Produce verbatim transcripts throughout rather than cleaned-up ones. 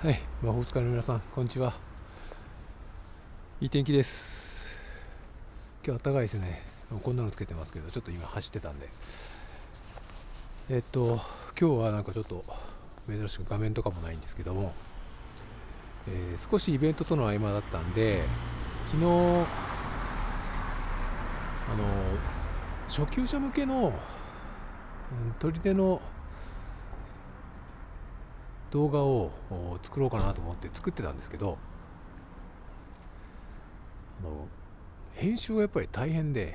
はい、魔法使いの皆さん、こんにちは。いい天気です。今日暖かいですね。こんなのつけてますけど、ちょっと今走ってたんで。えっと、今日はなんかちょっと珍しく画面とかもないんですけども、えー、少しイベントとの合間だったんで、昨日、あの、初級者向けの砦の動画を作ろうかなと思って作ってたんですけど、あの編集はやっぱり大変で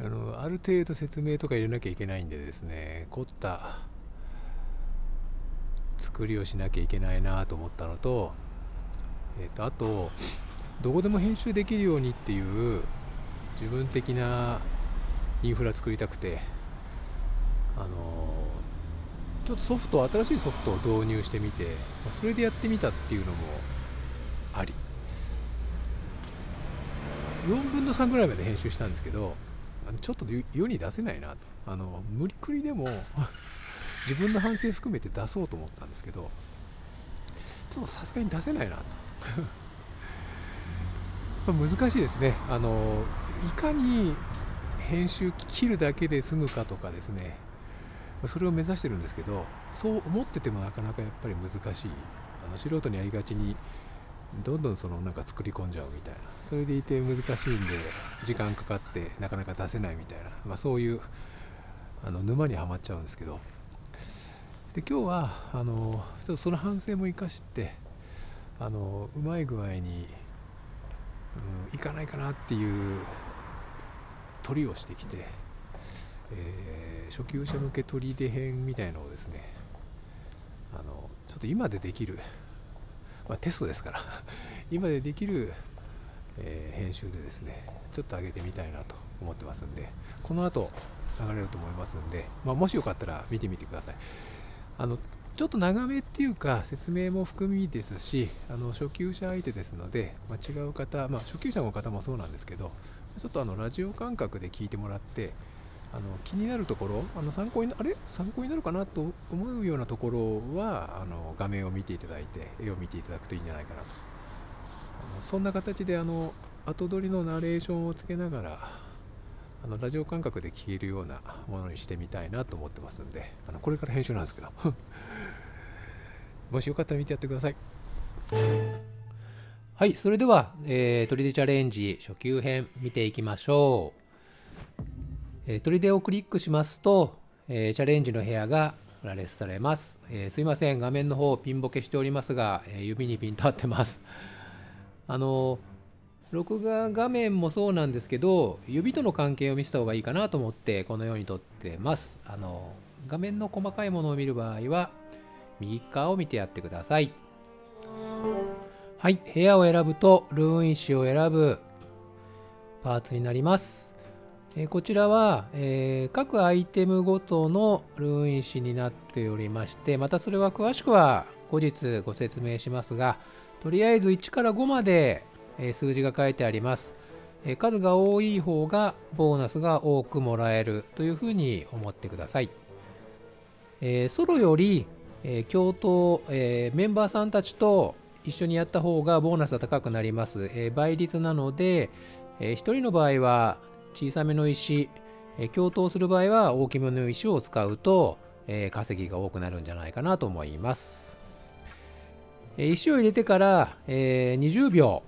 あのある程度説明とか入れなきゃいけないんでですね、凝った作りをしなきゃいけないなと思ったのと、えー、とあとどこでも編集できるようにっていう自分的なインフラ作りたくて、あのちょっとソフト新しいソフトを導入してみて、それでやってみたっていうのもあり、よんぶんのさんぐらいまで編集したんですけど、ちょっと世に出せないなと、あの無理くりでも自分の反省含めて出そうと思ったんですけど、ちょっとさすがに出せないなと難しいですね。あのいかに編集切るだけで済むかとかですね、それを目指してるんですけど、そう思っててもなかなかやっぱり難しい。あの素人にやりがちにどんどんそのなんか作り込んじゃうみたいな、それでいて難しいんで時間かかってなかなか出せないみたいな、まあ、そういうあの沼にはまっちゃうんですけど、で今日はあのちょっとその反省も生かして、あのうまい具合に、うん、いかないかなっていう取りをしてきて。えー、初級者向け砦編みたいのをですね、あのちょっと今でできる、まあ、テストですから今でできる、えー、編集でですねちょっと上げてみたいなと思ってますんで、この後流れると思いますんで、まあ、もしよかったら見てみてください。あのちょっと長めっていうか説明も含みですし、あの初級者相手ですので、まあ、違う方、まあ、初級者の方もそうなんですけど、ちょっとあのラジオ感覚で聞いてもらって、あの気になるところ、あの参考になあれ参考になるかなと思うようなところは、あの画面を見ていただいて絵を見ていただくといいんじゃないかなと、あのそんな形であの後取りのナレーションをつけながら、あのラジオ感覚で聞けるようなものにしてみたいなと思ってますんで、あのこれから編集なんですけどもしよかったら見てやってください。はい、それでは「えー、砦チャレンジ初級編」見ていきましょう。砦をクリックしますと、えー、チャレンジの部屋が羅列されます、えー、すいません、画面の方ピンボケしておりますが、えー、指にピンと合ってます。あの録画画面もそうなんですけど、指との関係を見せた方がいいかなと思ってこのように撮ってます。あの画面の細かいものを見る場合は右側を見てやってください。はい、部屋を選ぶとルーン石を選ぶパーツになります。こちらは、えー、各アイテムごとのルーン石になっておりまして、またそれは詳しくは後日ご説明しますが、とりあえずいちからごまで、えー、数字が書いてあります、えー、数が多い方がボーナスが多くもらえるというふうに思ってください、えー、ソロより、えー、共闘、えー、メンバーさんたちと一緒にやった方がボーナスが高くなります、えー、倍率なので、えー、ひとりの場合は小さめの石、共闘する場合は大きめの石を使うと、えー、稼ぎが多くなるんじゃないかなと思います。えー、石を入れてから、えー、にじゅうびょ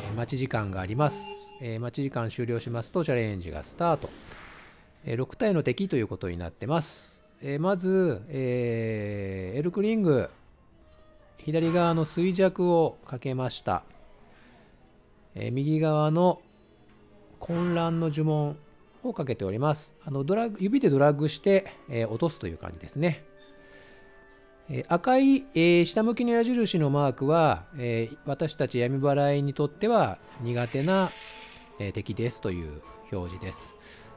う、えー、待ち時間があります、えー。待ち時間終了しますとチャレンジがスタート。えー、ろくたいの敵ということになってます。えー、まず、えー、エルクリング、左側の衰弱をかけました。えー、右側の混乱の呪文をかけております。あのドラッグ指でドラッグして、えー、落とすという感じですね。えー、赤い、えー、下向きの矢印のマークは、えー、私たち闇祓いにとっては苦手な、えー、敵ですという表示です。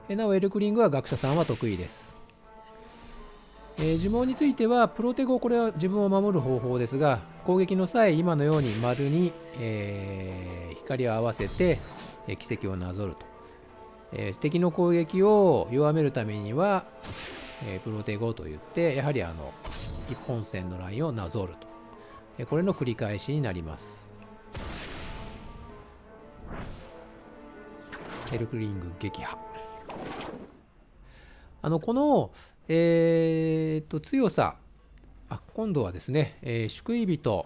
えー、なおエルクリングは学者さんは得意です。えー、呪文についてはプロテゴ、これは自分を守る方法ですが、攻撃の際今のように丸に、えー、光を合わせて奇跡をなぞると、えー、敵の攻撃を弱めるためには、えー、ブロデゴといって、やはりあの、一本線のラインをなぞると。えー、これの繰り返しになります。ヘルクリング撃破。あの、この、えー、っと、強さ。あ、今度はですね、えー、宿意人。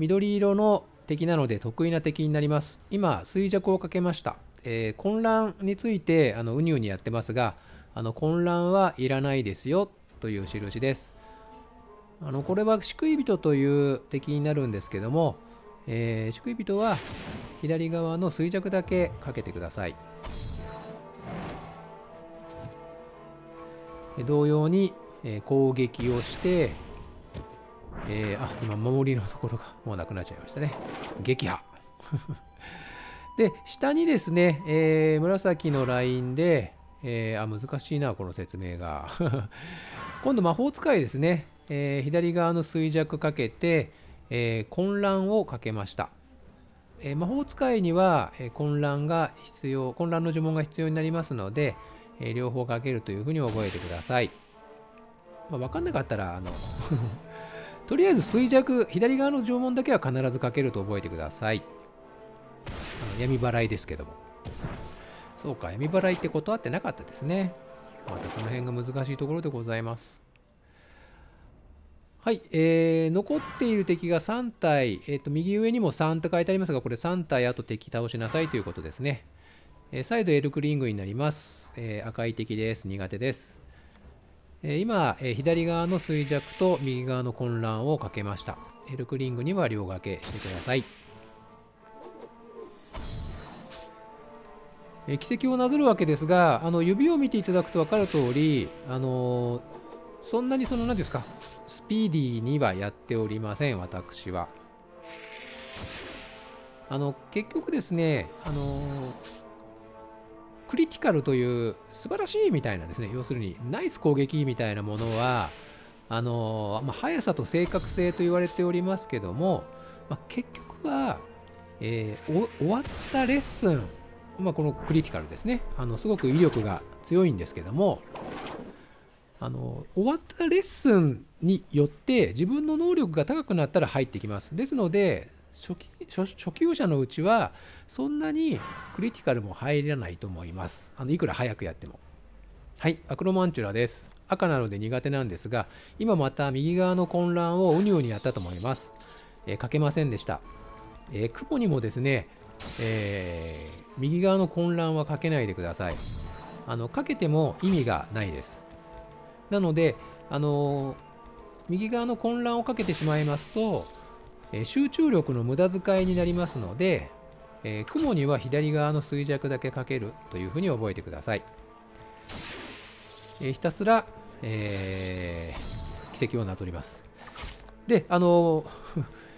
緑色の敵なので得意な敵になります。今、衰弱をかけました。えー、混乱についてあのうにうにやってますが、あの混乱はいらないですよという印です。あのこれは宿意人という敵になるんですけども、えー、宿意人は左側の衰弱だけかけてください。同様に、えー、攻撃をして、えー、あ、今守りのところがもうなくなっちゃいましたね。撃破で、下にですね、えー、紫のラインで、えー、あ、難しいな、この説明が。今度、魔法使いですね。えー、左側の衰弱かけて、えー、混乱をかけました。えー、魔法使いには、えー、混乱が必要、混乱の呪文が必要になりますので、えー、両方かけるというふうに覚えてください。まあ、わかんなかったら、あのとりあえず衰弱、左側の呪文だけは必ずかけると覚えてください。闇払いですけども。そうか、闇払いって断ってなかったですね。またこの辺が難しいところでございます。はい、えー、残っている敵がさん体、えーと、右上にもさんと書いてありますが、これさん体あと敵倒しなさいということですね。えー、再度エルクリングになります。えー、赤い敵です。苦手です。えー、今、えー、左側の衰弱と右側の混乱をかけました。エルクリングには両掛けしてください。奇跡をなぞるわけですが、あの指を見ていただくと分かるとおり、あのそんなにその何ですか、スピーディーにはやっておりません、私は。あの結局ですね、あのクリティカルという素晴らしいみたいなですね、要するにナイス攻撃みたいなものは、あのまあ、速さと正確性と言われておりますけども、まあ、結局は、えー、終わったレッスン、まあこのクリティカルですね。あのすごく威力が強いんですけども、あの終わったレッスンによって自分の能力が高くなったら入ってきます。ですので初期、初、初級者のうちはそんなにクリティカルも入らないと思います。あのいくら早くやっても。はい、アクロマンチュラです。赤なので苦手なんですが、今また右側の混乱をうにうにやったと思います。えー、かけませんでした。えー、クモにもですね、えー、右側の混乱はかけないでください。あのかけても意味がないです。なので、あのー、右側の混乱をかけてしまいますと、えー、集中力の無駄遣いになりますので、えー、雲には左側の衰弱だけかけるというふうに覚えてください。えー、ひたすら、えー、奇跡をなぞります。で、あのー、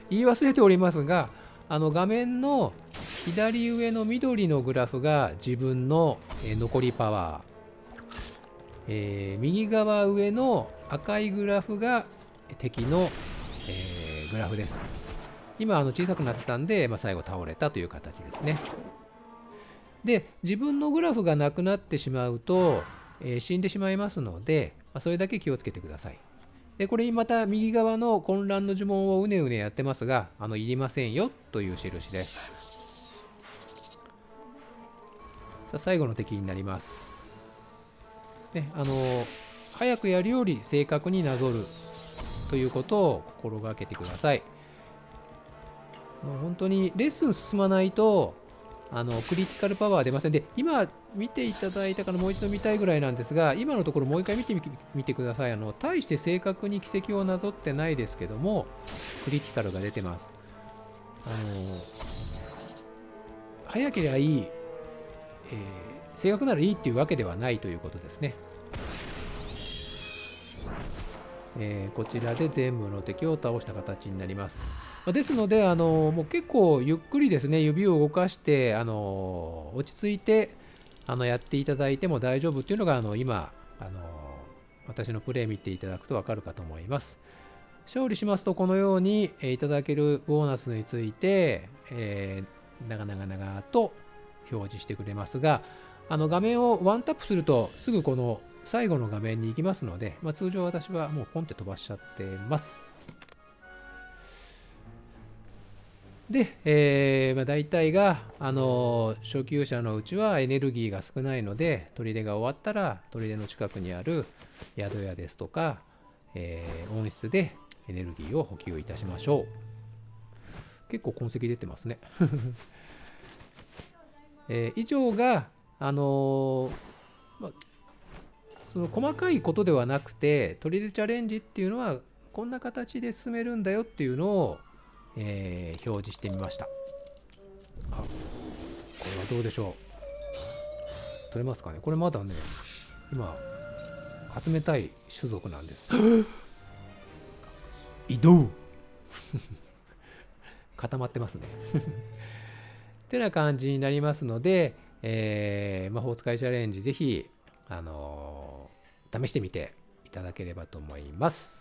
言い忘れておりますが、あの画面の左上の緑のグラフが自分の残りパワー、えー、右側上の赤いグラフが敵の、えー、グラフです。今あの小さくなってたんで、まあ、最後倒れたという形ですね。で、自分のグラフがなくなってしまうと、えー、死んでしまいますので、まあ、それだけ気をつけてください。で、これまた右側の混乱の呪文をうねうねやってますが、あのいりませんよという印です。最後の敵になります。ね、あの早くやるより正確になぞるということを心がけてください。もう本当にレッスン進まないとあのクリティカルパワー出ません。で、今見ていただいたからもう一度見たいぐらいなんですが、今のところもう一回見てみ見てください。あの大して正確に軌跡をなぞってないですけども、クリティカルが出てます。あの早ければいい。えー、正確ならいいっていうわけではないということですね。えー、こちらで全部の敵を倒した形になります。まあ、ですので、あのー、もう結構ゆっくりですね、指を動かして、あのー、落ち着いてあのやっていただいても大丈夫っていうのが、あの今、あのー、私のプレイ見ていただくと分かるかと思います。勝利しますと、このように、えー、いただけるボーナスについて、えー、長々々と表示してくれますが、あの画面をワンタップするとすぐこの最後の画面に行きますので、まあ、通常私はもうポンって飛ばしちゃってます。で、えーまあ、大体が、あのー、初級者のうちはエネルギーが少ないので、砦が終わったら砦の近くにある宿屋ですとか、えー、温室でエネルギーを補給いたしましょう。結構痕跡出てますね。えー、以上が、あのーま、その細かいことではなくて、砦チャレンジっていうのはこんな形で進めるんだよっていうのをえー、表示してみました。あ、これはどうでしょう、取れますかね。これまだね、今集めたい種族なんです。移動固まってますね。ってな感じになりますので、えー、魔法使いチャレンジぜひ、あのー、試してみていただければと思います。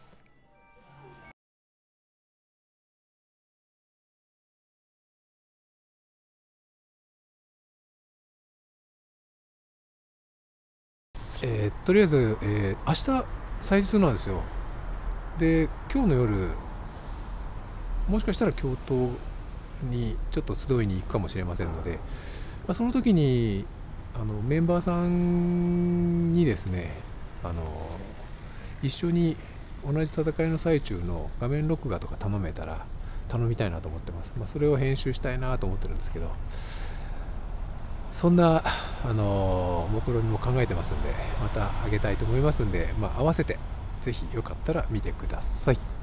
えー、とりあえず、えー、明日祭日なんですよ。で、今日の夜もしかしたら京都にちょっと集いに行くかもしれませんので、まあ、その時にあのメンバーさんにですね、あの一緒に同じ戦いの最中の画面録画とか頼めたら頼みたいなと思ってます。まあ、それを編集したいなと思ってるんですけど。そんなあの目論見も考えてますんで、またあげたいと思いますんで、まあ、合わせてぜひよかったら見てください。